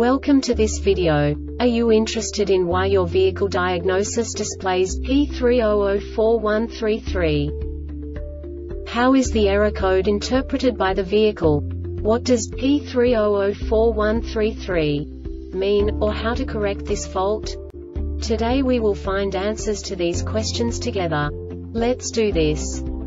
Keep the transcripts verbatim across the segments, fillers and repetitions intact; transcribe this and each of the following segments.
Welcome to this video. Are you interested in why your vehicle diagnosis displays P three zero zero four one three three? How is the error code interpreted by the vehicle? What does P three zero zero four one three three mean, or how to correct this fault? Today we will find answers to these questions together. Let's do this.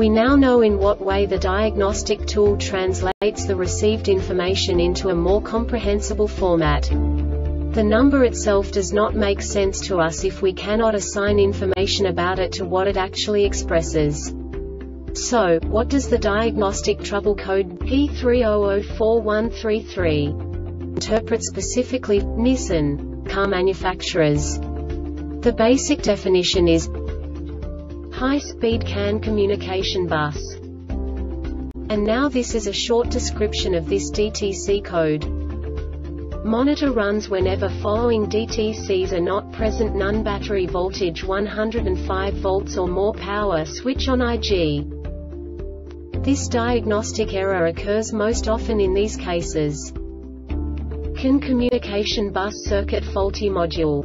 We now know in what way the diagnostic tool translates the received information into a more comprehensible format. The number itself does not make sense to us if we cannot assign information about it to what it actually expresses. So, what does the diagnostic trouble code P three zero zero four one three three interpret specifically for Nissan car manufacturers? The basic definition is high-speed C A N communication bus. And now this is a short description of this D T C code. Monitor runs whenever following D T Cs are not present: none battery voltage one hundred five volts or more, power switch on I G. This diagnostic error occurs most often in these cases: C A N communication bus circuit faulty module.